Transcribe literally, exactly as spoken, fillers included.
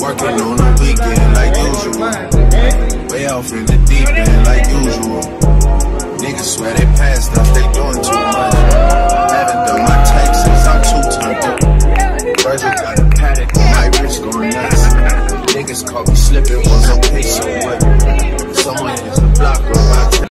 Working on the weekend like usual. Way off in the deep end like usual. Niggas swear they passed us, they doing too much. Haven't done my taxes, I'm too turned up. Burger got a paddock, my wrist going nuts. Niggas caught me slipping, was okay, so what? Someone hits the block on my